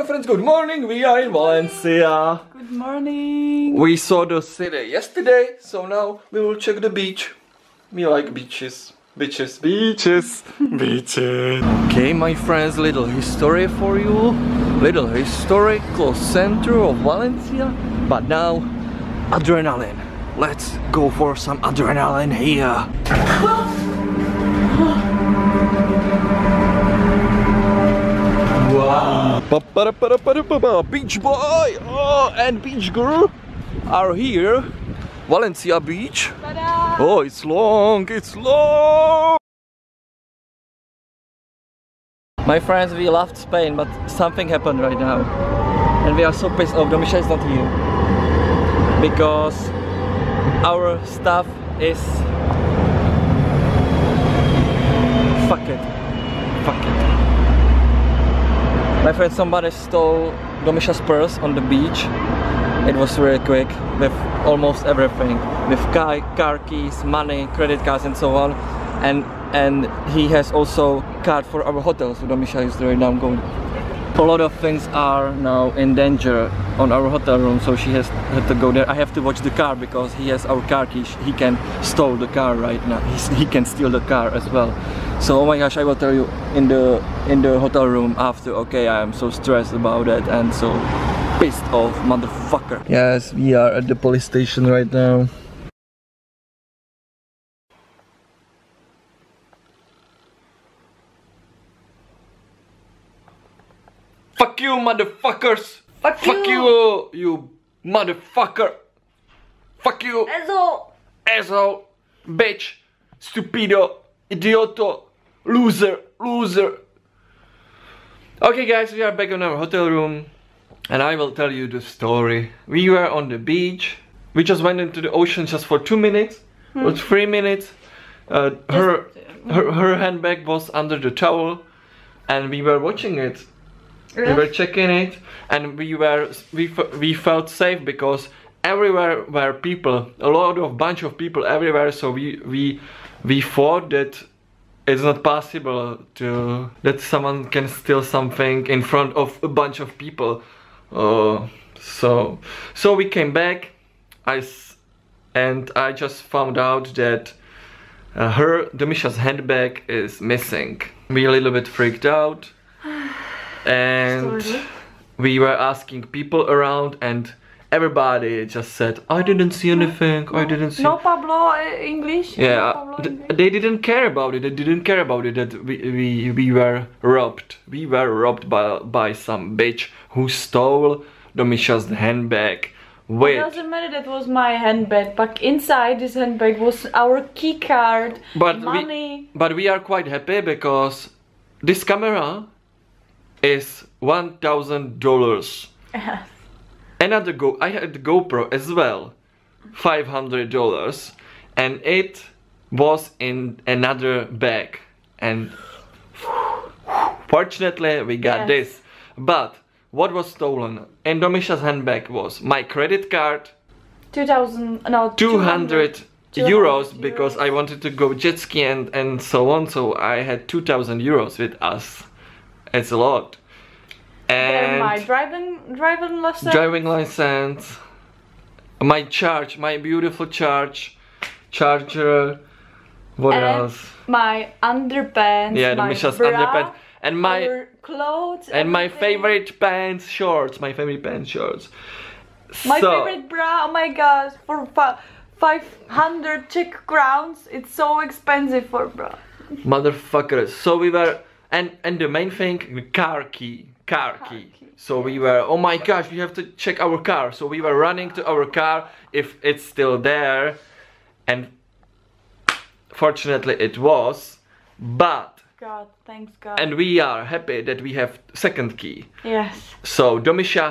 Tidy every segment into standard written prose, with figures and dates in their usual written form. Hello friends, good morning, we are in Valencia. Good morning. We saw the city yesterday, so now we will check the beach. We like beaches. Beaches, beaches, beaches. Okay my friends, little history for you. Little historical center of Valencia. But now, adrenaline. Let's go for some adrenaline here. Beach boy and beach girl are here. Valencia beach. Oh, it's long, it's long. My friends, we left Spain, but something happened right now. And we are so pissed off. Domisha is not here. Because our stuff is... Fuck it. Fuck it. My friend, somebody stole Domisha's purse on the beach. It was really quick, with almost everything. With car keys, money, credit cards and so on. And he has also card for our hotel, so Domisha is right now going. A lot of things are now in danger on our hotel room, so she has had to go there. I have to watch the car because he has our car keys. He can steal the car right now. He can steal the car as well. So oh my gosh, I will tell you in the hotel room after. Okay, I am so stressed about it and so pissed off, motherfucker. Yes, we are at the police station right now. Fuck you, motherfuckers! Fuck you, you motherfucker! Fuck you! Asshole! Asshole! Bitch! Stupido! Idioto! Loser! Loser! Okay guys, we are back in our hotel room and I will tell you the story. We were on the beach. We just went into the ocean just for 2 minutes or 3 minutes. Her handbag was under the towel and we were watching it. Really? We were checking it and we felt safe because everywhere were people, a bunch of people everywhere, so we thought that it's not possible that someone can steal something in front of a bunch of people. So we came back and I just found out that Domisha's handbag is missing. We a little bit freaked out. And we were asking people around and everybody just said, I didn't see anything, I didn't see... No Pablo English? Yeah, no Pablo English. They didn't care about it, that we were robbed. We were robbed by some bitch who stole Domisha's handbag. Wait. It doesn't matter, that was my handbag, but inside this handbag was our key card, money. But we are quite happy because this camera is $1,000. Yes. Another I had the GoPro as well, $500, and it was in another bag. And fortunately, we got this. But what was stolen in Domisha's handbag was my credit card, 200 euros, because I wanted to go jet ski and so on. So I had 2,000 euros with us. It's a lot. And my driving license, my beautiful charger. What else? My underpants. Yeah, Domisha's underpants. And my clothes. And everything. My favorite pants, shorts. My favorite bra. Oh my gosh, for 500 Czech crowns, it's so expensive for bra. Motherfuckers. So we were. And the main thing, the car key. So we were, oh my gosh, we have to check our car. So we were running to our car if it's still there. And fortunately it was, but... God, thanks God. And we are happy that we have second key. Yes. So Domisha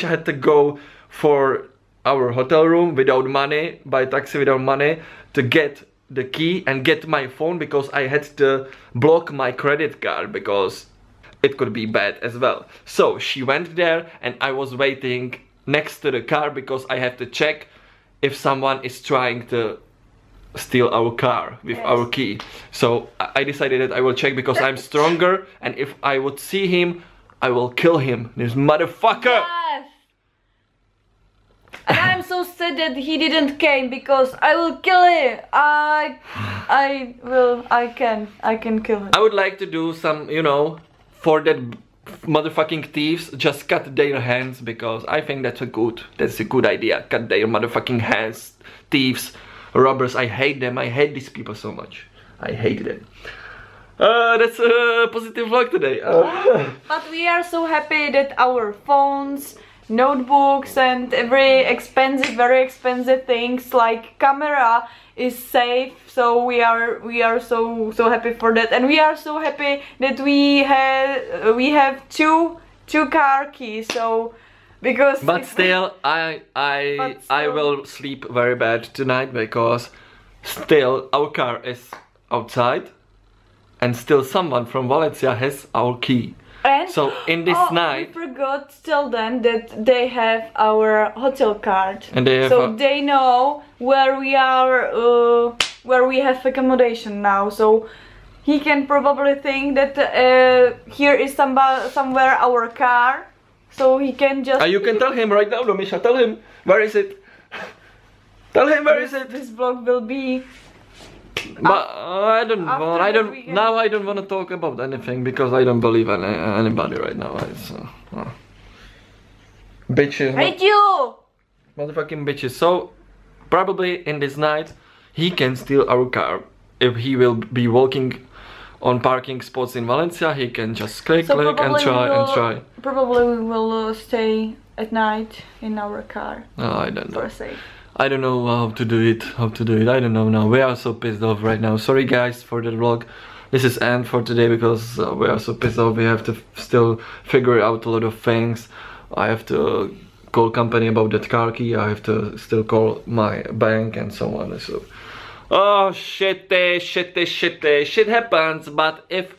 had to go for our hotel room without money, by taxi without money, to get the key and get my phone, because I had to block my credit card because it could be bad as well. So she went there and I was waiting next to the car because I had to check if someone is trying to steal our car with our key. So I decided that I will check because I'm stronger, and if I would see him, I will kill him, this motherfucker! Yes. And I'm so sad that he didn't came, because I will kill him! I can kill him. I would like to do some, you know, for that motherfucking thieves, just cut their hands, because I think that's a good idea. Cut their motherfucking hands, thieves, robbers, I hate them, I hate these people so much. I hate them. That's a positive vlog today. But we are so happy that our phones, notebooks and every expensive, very expensive things like camera is safe, so we are so happy for that, and we are so happy that we have two car keys, so because I will sleep very bad tonight, because still our car is outside and still someone from Valencia has our key. And so in this night, we forgot to tell them that they have our hotel card, and they know where we are, where we have accommodation now. So he can probably think that here is somewhere our car, so he can just. You can tell him right now, Domisha. Tell him where is it. Tell him where is it. This vlog will be. But I don't want to talk about anything, because I don't believe anybody right now. Bitches. Hate you! Motherfucking bitches. So probably in this night he can steal our car. If he will be walking on parking spots in Valencia, he can just click and try. Probably we will stay at night in our car. No, I don't know. For safe. I don't know how to do it, I don't know now, we are so pissed off right now, sorry guys for the vlog, this is end for today, because we are so pissed off, we have to still figure out a lot of things, I have to call company about that car key, I have to still call my bank and so on, so... Oh shit happens, but if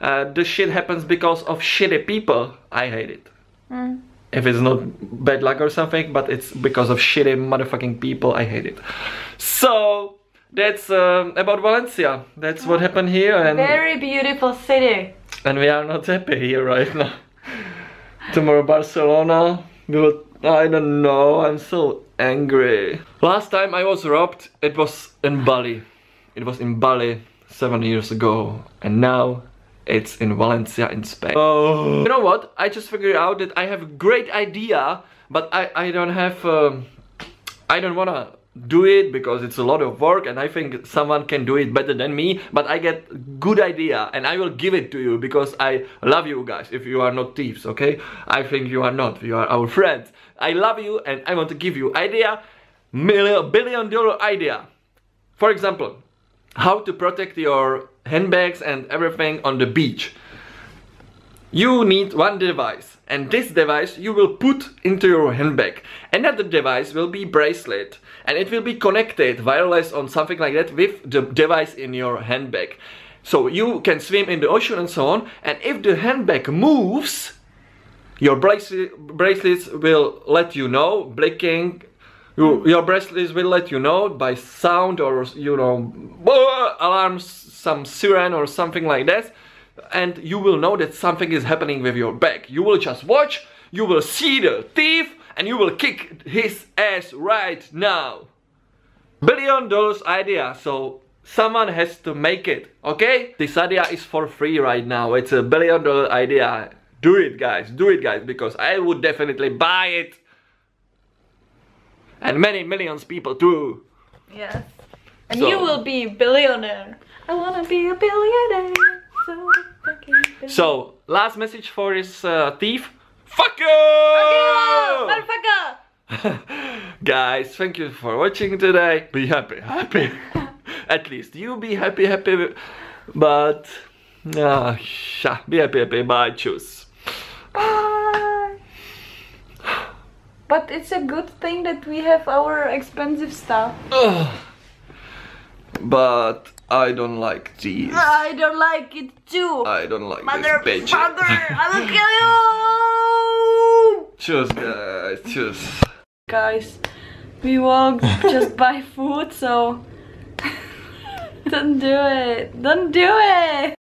the shit happens because of shitty people, I hate it. Mm. If it's not bad luck or something, but it's because of shitty motherfucking people, I hate it. So, that's about Valencia. That's what happened here. And very beautiful city. And we are not happy here right now. Tomorrow Barcelona, I don't know, I'm so angry. Last time I was robbed, it was in Bali. It was in Bali 7 years ago, and now it's in Valencia, in Spain. Oh. You know what? I just figured out that I have a great idea, but I don't have... I don't wanna do it, because it's a lot of work and I think someone can do it better than me, but I get a good idea and I will give it to you, because I love you guys, if you are not thieves, okay? I think you are not, you are our friends. I love you and I want to give you idea, $1 billion idea. For example, how to protect your handbags and everything on the beach. You need one device, and this device you will put into your handbag. Another device will be bracelet, and it will be connected wireless on something like that with the device in your handbag. So you can swim in the ocean and so on, and if the handbag moves, your bracelets will let you know, blinking. Your bracelets will let you know by sound, or you know, alarms, some siren or something like that, and you will know that something is happening with your bag. You will just watch, you will see the thief, and you will kick his ass right now. $1 billion idea, so someone has to make it, okay? This idea is for free right now, it's a $1 billion idea. Do it guys, because I would definitely buy it. And many millions people too. Yes. And so, you will be a billionaire. I wanna be a billionaire. So fucking billionaire. So, last message for this thief. Fuck you! Fuck you! Motherfucker! Guys, thank you for watching today. Be happy, happy. At least you be happy, happy. But... be happy, happy. Bye, choose. But it's a good thing that we have our expensive stuff. But I don't like these. I don't like it too. I don't like this bitch. Mother, I will kill you! Cheers guys, cheers. Guys, we walked just buy food, so... Don't do it, don't do it!